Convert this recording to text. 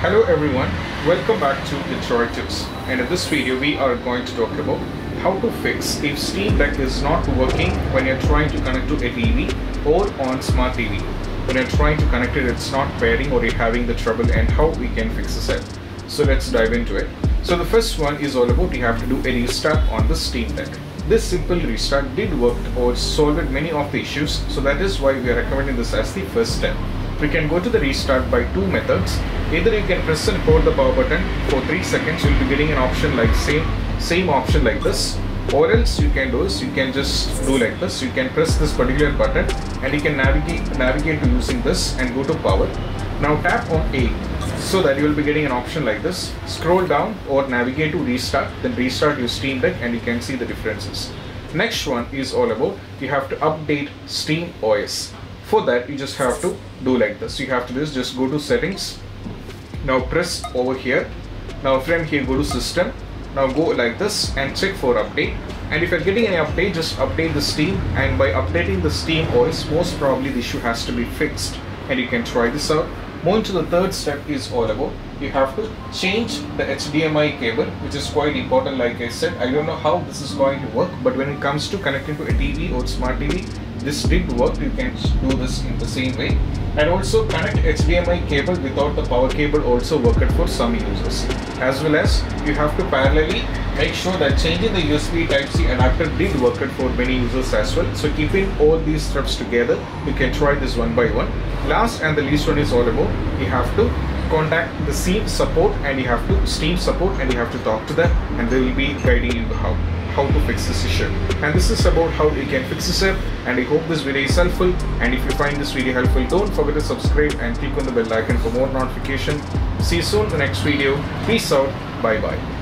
Hello everyone, welcome back to Get Droid Tips, and in this video we are going to talk about how to fix if Steam Deck is not working when you're trying to connect to a TV or on smart TV. When you're trying to connect it, it's not pairing or you're having the trouble, and how we can fix this up. So let's dive into it. So the first one is all about you have to do a restart on the Steam Deck. This simple restart did work or solved many of the issues, so that is why we are recommending this as the first step. We can go to the restart by two methods. Either you can press and hold the power button for 3 seconds, you'll be getting an option like same option like this, or else you can do is you can just do like this. You can press this particular button and you can navigate to using this and go to power. Now tap on A so that you will be getting an option like this. Scroll down or navigate to restart, then restart your Steam Deck and you can see the differences. Next one is all about you have to update Steam OS. For that, you just have to do like this. You have to do is just go to settings. Now press over here. Now from here go to system. Now go like this and check for update. And if you're getting any update, just update the Steam. And by updating the Steam OS, most probably the issue has to be fixed. And you can try this out. Moving to the third step is all about you have to change the HDMI cable, which is quite important. Like I said, I don't know how this is going to work, but when it comes to connecting to a TV or smart TV, this did work. You can do this in the same way, and also connect HDMI cable without the power cable also worked for some users. As well as you have to parallelly make sure that changing the USB Type-C adapter did work for many users as well. So keeping all these steps together, you can try this one by one. Last and the least one is all about you have to contact the Steam support and you have to talk to them, and they will be guiding you how to fix this issue. And this is about how you can fix this up, and I hope this video is helpful. And if you find this video helpful, don't forget to subscribe and click on the bell icon for more notification. See you soon in the next video. Peace out. Bye bye.